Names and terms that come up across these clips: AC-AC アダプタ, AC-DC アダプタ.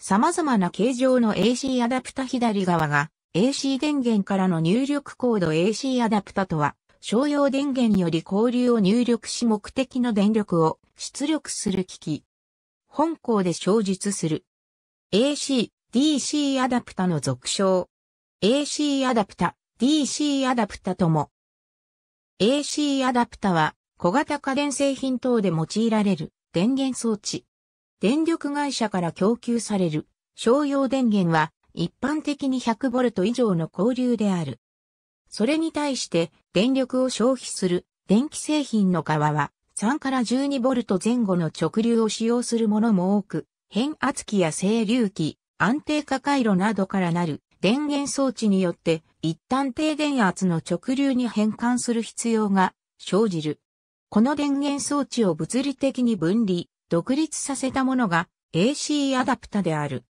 様々な形状の AC アダプタ左側が AC 電源からの入力コード AC アダプタとは商用電源より交流を入力し目的の電力を出力する機器。本項で詳述する。AC、DC アダプタの俗称。AC アダプタ、DC アダプタとも。AC アダプタは小型家電製品等で用いられる電源装置。電力会社から供給される商用電源は一般的に 100V 以上の交流である。それに対して電力を消費する電気製品の側は3から 12V 前後の直流を使用するものも多く、変圧器や整流器、安定化回路などからなる電源装置によって一旦低電圧の直流に変換する必要が生じる。この電源装置を物理的に分離、独立させたものが AC アダプタである。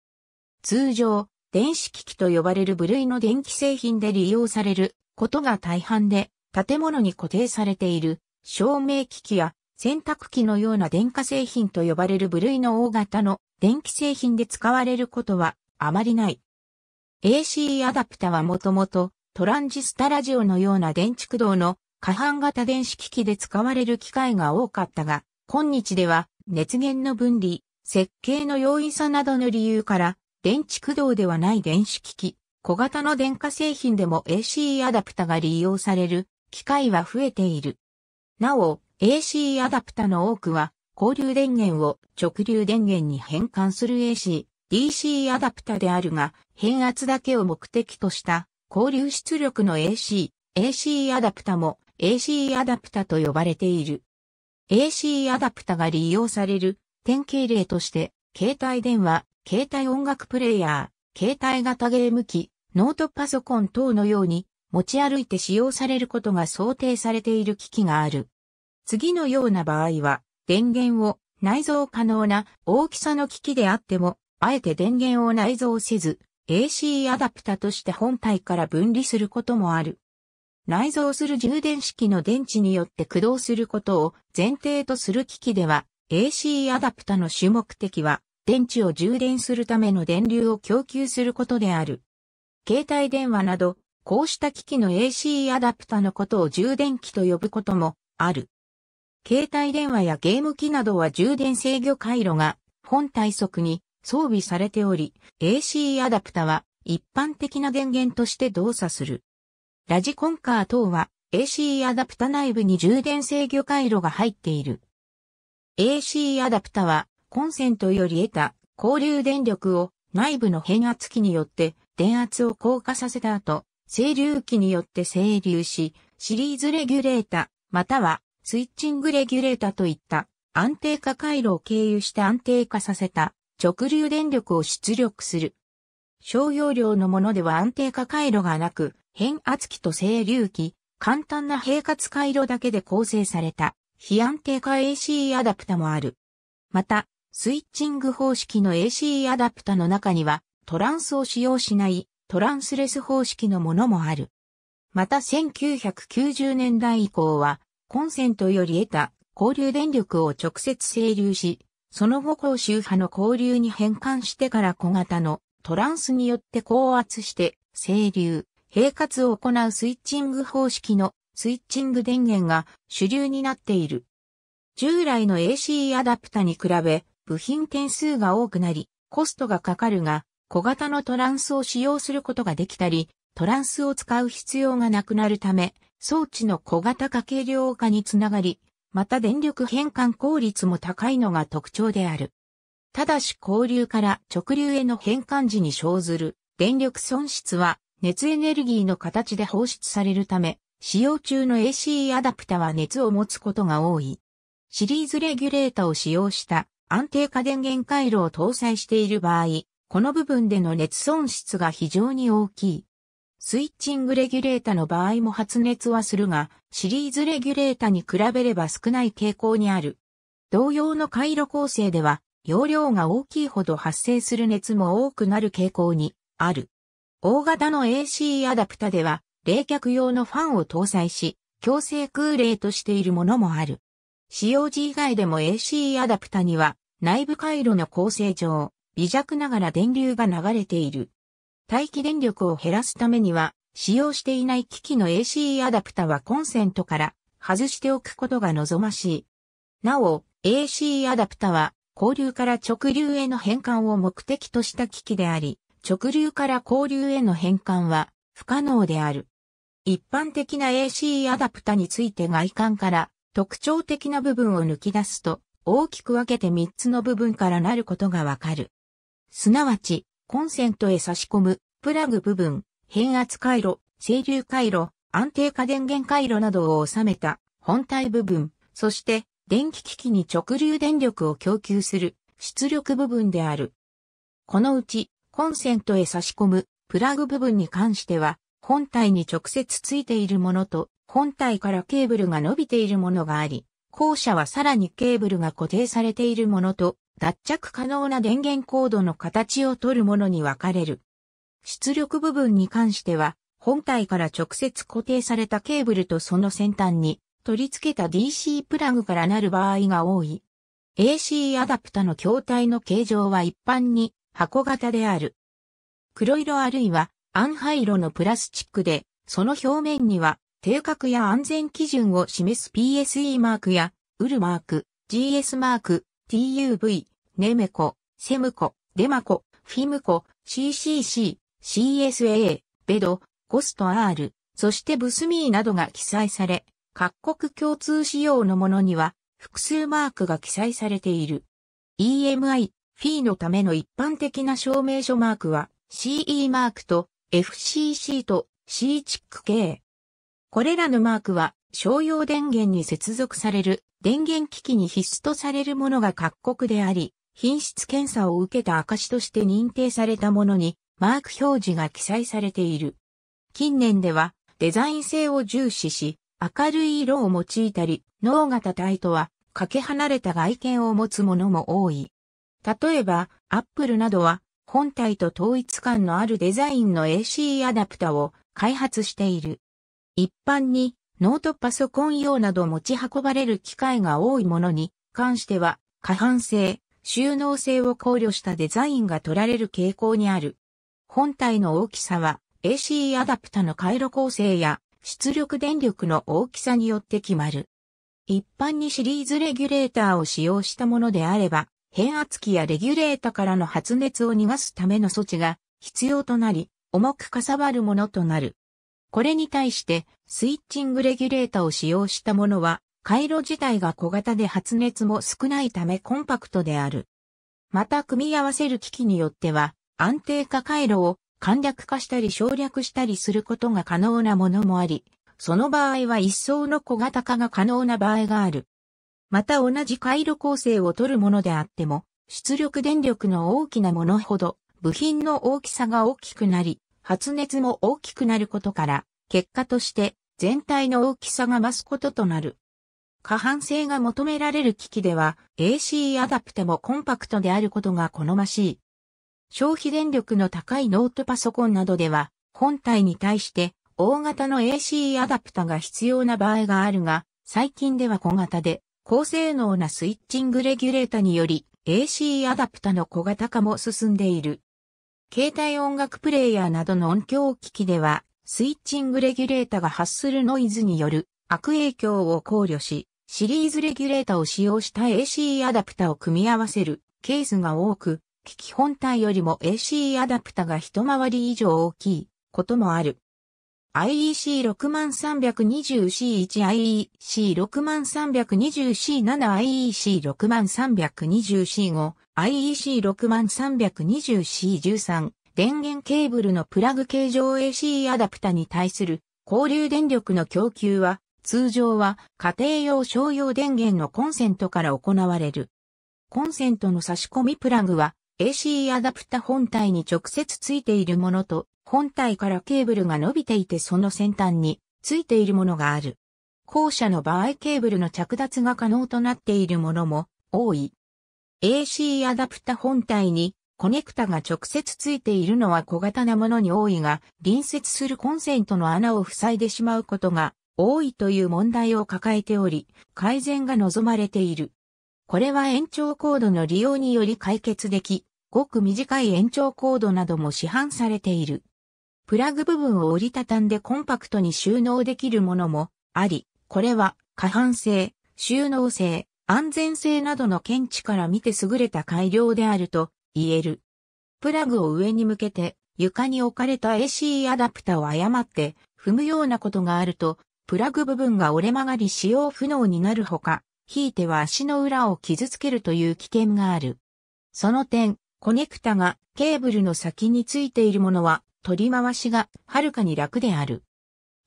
通常、電子機器と呼ばれる部類の電気製品で利用されることが大半で、建物に固定されている照明機器や洗濯機のような電化製品と呼ばれる部類の大型の電気製品で使われることはあまりない。AC アダプタはもともとトランジスタラジオのような電池駆動の可搬型電子機器で使われる機会が多かったが、今日では熱源の分離、設計の容易さなどの理由から、電池駆動ではない電子機器、小型の電化製品でも AC アダプタが利用される機会は増えている。なお、AC アダプタの多くは、交流電源を直流電源に変換する AC、DC アダプタであるが、変圧だけを目的とした交流出力の AC、AC アダプタも AC アダプタと呼ばれている。AC アダプタが利用される典型例として、携帯電話、携帯音楽プレイヤー、携帯型ゲーム機、ノートパソコン等のように持ち歩いて使用されることが想定されている機器がある。次のような場合は、電源を内蔵可能な大きさの機器であっても、あえて電源を内蔵せず、AC アダプタとして本体から分離することもある。内蔵する充電式の電池によって駆動することを前提とする機器では、AC アダプタの主目的は、電池を充電するための電流を供給することである。携帯電話など、こうした機器の AC アダプタのことを充電器と呼ぶこともある。携帯電話やゲーム機などは充電制御回路が本体側に装備されており、AC アダプタは一般的な電源として動作する。ラジコンカー等は AC アダプタ内部に充電制御回路が入っている。AC アダプタは、コンセントより得た交流電力を内部の変圧器によって電圧を降下させた後、整流器によって整流し、シリーズレギュレータ、またはスイッチングレギュレータといった安定化回路を経由して安定化させた直流電力を出力する。小容量のものでは安定化回路がなく、変圧器と整流器、簡単な平滑回路だけで構成された非安定化 AC アダプタもある。また、スイッチング方式の AC アダプタの中にはトランスを使用しないトランスレス方式のものもある。また1990年代以降はコンセントより得た交流電力を直接整流し、その後高周波の交流に変換してから小型のトランスによって高圧して整流、平滑を行うスイッチング方式のスイッチング電源が主流になっている。従来の AC アダプタに比べ、部品点数が多くなり、コストがかかるが、小型のトランスを使用することができたり、トランスを使う必要がなくなるため、装置の小型化軽量化につながり、また電力変換効率も高いのが特徴である。ただし交流から直流への変換時に生ずる電力損失は熱エネルギーの形で放出されるため、使用中の AC アダプタは熱を持つことが多い。シリーズレギュレータを使用した安定化電源回路を搭載している場合、この部分での熱損失が非常に大きい。スイッチングレギュレータの場合も発熱はするが、シリーズレギュレータに比べれば少ない傾向にある。同様の回路構成では、容量が大きいほど発生する熱も多くなる傾向にある。大型の AC アダプタでは、冷却用のファンを搭載し、強制空冷としているものもある。使用時以外でも AC アダプタには内部回路の構成上、微弱ながら電流が流れている。待機電力を減らすためには、使用していない機器の AC アダプタはコンセントから外しておくことが望ましい。なお、AC アダプタは、交流から直流への変換を目的とした機器であり、直流から交流への変換は不可能である。一般的な AC アダプタについて外観から特徴的な部分を抜き出すと、大きく分けて3つの部分からなることがわかる。すなわち、コンセントへ差し込む、プラグ部分、変圧回路、整流回路、安定化電源回路などを収めた本体部分、そして電気機器に直流電力を供給する出力部分である。このうち、コンセントへ差し込む、プラグ部分に関しては、本体に直接ついているものと、本体からケーブルが伸びているものがあり、後者はさらにケーブルが固定されているものと、脱着可能な電源コードの形を取るものに分かれる。出力部分に関しては、本体から直接固定されたケーブルとその先端に取り付けた DC プラグからなる場合が多い。AC アダプタの筐体の形状は一般に箱型である。黒色あるいは暗灰色のプラスチックで、その表面には定格や安全基準を示す PSE マークやウルマーク、GS マーク、TUV、ネメコ、セムコ、デマコ、フィムコ、CCC、CSA、ベド、コスト R、そしてブスミーなどが記載され、各国共通仕様のものには複数マークが記載されている。EMI、FEE のための一般的な証明書マークは CE マークと FCC と C チック系。これらのマークは商用電源に接続される電源機器に必須とされるものが各国であり、品質検査を受けた証として認定されたものにマーク表示が記載されている。近年ではデザイン性を重視し、明るい色を用いたり、脳型体とはかけ離れた外見を持つものも多い。例えば、アップルなどは本体と統一感のあるデザインの AC アダプタを開発している。一般にノートパソコン用など持ち運ばれる機会が多いものに関しては、可搬性、収納性を考慮したデザインが取られる傾向にある。本体の大きさは、AC アダプタの回路構成や出力電力の大きさによって決まる。一般にシリーズレギュレーターを使用したものであれば、変圧器やレギュレータからの発熱を逃がすための措置が必要となり、重くかさばるものとなる。これに対して、スイッチングレギュレータを使用したものは、回路自体が小型で発熱も少ないためコンパクトである。また組み合わせる機器によっては、安定化回路を簡略化したり省略したりすることが可能なものもあり、その場合は一層の小型化が可能な場合がある。また同じ回路構成を取るものであっても、出力電力の大きなものほど部品の大きさが大きくなり、発熱も大きくなることから、結果として全体の大きさが増すこととなる。可搬性が求められる機器では、AC アダプタもコンパクトであることが好ましい。消費電力の高いノートパソコンなどでは、本体に対して大型の AC アダプタが必要な場合があるが、最近では小型で高性能なスイッチングレギュレータにより AC アダプタの小型化も進んでいる。携帯音楽プレイヤーなどの音響機器では、スイッチングレギュレータが発するノイズによる悪影響を考慮し、シリーズレギュレータを使用した AC アダプタを組み合わせるケースが多く、機器本体よりも AC アダプタが一回り以上大きいこともある。IEC 60320C1、IEC 60320C7、IEC 60320C5、IEC 60320C13、電源ケーブルのプラグ形状 AC アダプタに対する交流電力の供給は、通常は家庭用商用電源のコンセントから行われる。コンセントの差し込みプラグは、AC アダプタ本体に直接ついているものと、本体からケーブルが伸びていてその先端についているものがある。後者の場合ケーブルの着脱が可能となっているものも多い。AC アダプタ本体にコネクタが直接ついているのは小型なものに多いが、隣接するコンセントの穴を塞いでしまうことが多いという問題を抱えており、改善が望まれている。これは延長コードの利用により解決でき、ごく短い延長コードなども市販されている。プラグ部分を折りたたんでコンパクトに収納できるものもあり、これは可搬性、収納性、安全性などの見地から見て優れた改良であると言える。プラグを上に向けて床に置かれた AC アダプタを誤って踏むようなことがあると、プラグ部分が折れ曲がり使用不能になるほか、ひいては足の裏を傷つけるという危険がある。その点、コネクタがケーブルの先についているものは取り回しがはるかに楽である。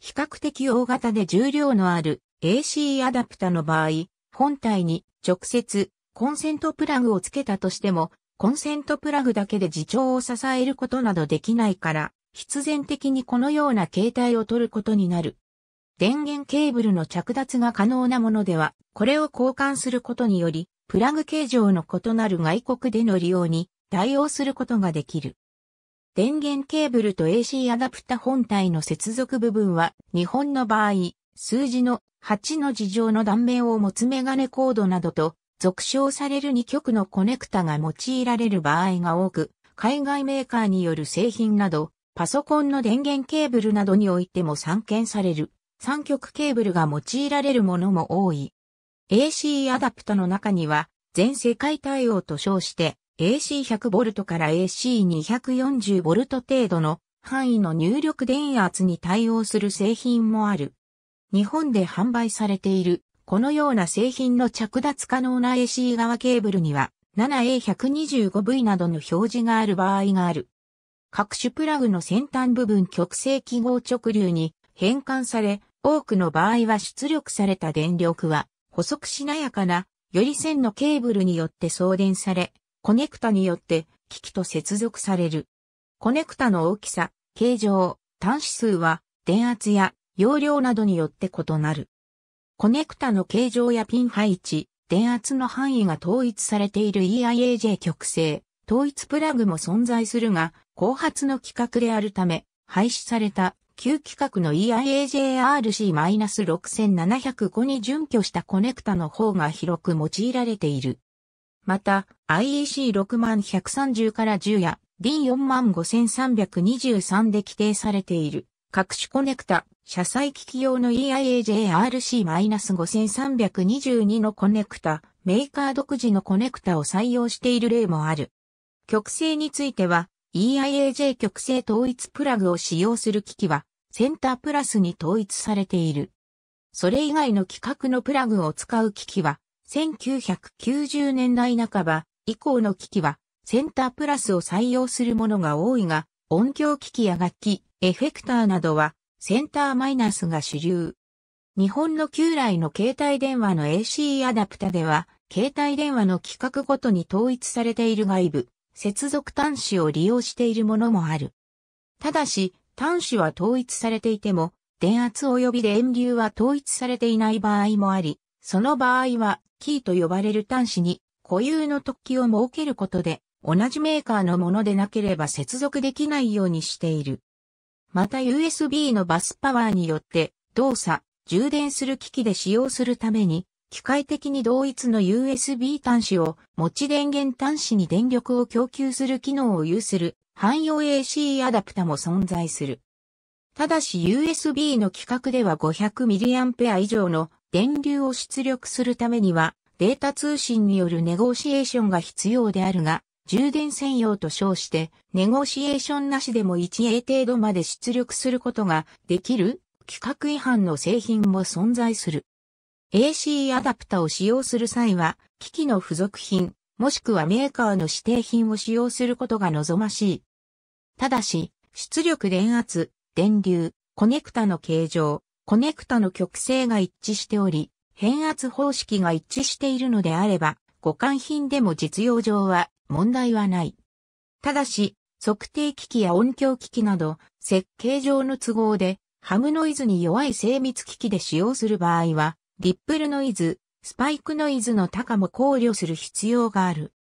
比較的大型で重量のある AC アダプタの場合、本体に直接コンセントプラグをつけたとしても、コンセントプラグだけで自重を支えることなどできないから、必然的にこのような形態を取ることになる。電源ケーブルの着脱が可能なものでは、これを交換することにより、プラグ形状の異なる外国での利用に対応することができる。電源ケーブルと AC アダプタ本体の接続部分は、日本の場合、数字の8の字状の断面を持つメガネコードなどと、俗称される2極のコネクタが用いられる場合が多く、海外メーカーによる製品など、パソコンの電源ケーブルなどにおいても散見される、3極ケーブルが用いられるものも多い。AC アダプタの中には、全世界対応と称して、AC100V から AC240V 程度の範囲の入力電圧に対応する製品もある。日本で販売されている、このような製品の着脱可能な AC 側ケーブルには、7A125V などの表示がある場合がある。各種プラグの先端部分極性記号直流に変換され、多くの場合は出力された電力は、細くしなやかな、より線のケーブルによって送電され、コネクタによって機器と接続される。コネクタの大きさ、形状、端子数は、電圧や容量などによって異なる。コネクタの形状やピン配置、電圧の範囲が統一されている EIAJ 極性、統一プラグも存在するが、後発の規格であるため、廃止された旧規格の EIAJ-RC-6705 に準拠したコネクタの方が広く用いられている。また、IEC60130 から10や D45323 で規定されている各種コネクタ、車載機器用の EIAJ-RC-5322 のコネクタ、メーカー独自のコネクタを採用している例もある。極性については、EIAJ 極性統一プラグを使用する機器は、センタープラスに統一されている。それ以外の規格のプラグを使う機器は、1990年代半ば以降の機器は、センタープラスを採用するものが多いが、音響機器や楽器、エフェクターなどは、センターマイナスが主流。日本の旧来の携帯電話の AC アダプタでは、携帯電話の規格ごとに統一されている外部。接続端子を利用しているものもある。ただし、端子は統一されていても、電圧及び電流は統一されていない場合もあり、その場合は、キーと呼ばれる端子に固有の突起を設けることで、同じメーカーのものでなければ接続できないようにしている。また USB のバスパワーによって、動作、充電する機器で使用するために、機械的に同一の USB 端子を持ち電源端子に電力を供給する機能を有する汎用 AC アダプタも存在する。ただし USB の規格では 500mA 以上の電流を出力するためにはデータ通信によるネゴシエーションが必要であるが、充電専用と称してネゴシエーションなしでも 1A 程度まで出力することができる規格違反の製品も存在する。AC アダプタを使用する際は、機器の付属品、もしくはメーカーの指定品を使用することが望ましい。ただし、出力電圧、電流、コネクタの形状、コネクタの極性が一致しており、変圧方式が一致しているのであれば、互換品でも実用上は問題はない。ただし、測定機器や音響機器など、設計上の都合で、ハムノイズに弱い精密機器で使用する場合は、リップルノイズ、スパイクノイズの多寡も考慮する必要がある。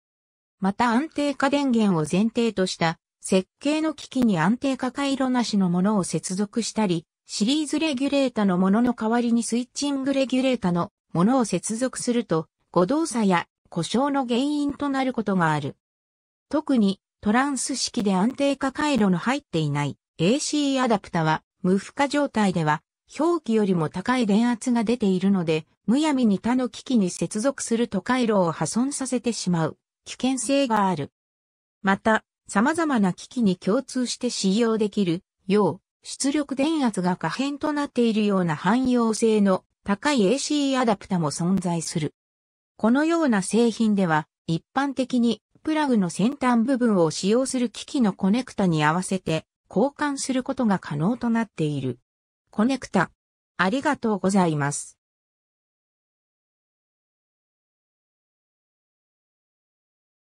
また安定化電源を前提とした設計の機器に安定化回路なしのものを接続したり、シリーズレギュレータのものの代わりにスイッチングレギュレータのものを接続すると誤動作や故障の原因となることがある。特にトランス式で安定化回路の入っていない AC アダプタは無負荷状態では表記よりも高い電圧が出ているので、むやみに他の機器に接続すると回路を破損させてしまう危険性がある。また、様々な機器に共通して使用できるよう、出力電圧が可変となっているような汎用性の高い AC アダプタも存在する。このような製品では、一般的にプラグの先端部分を使用する機器のコネクタに合わせて交換することが可能となっている。コネクタ。ありがとうございます。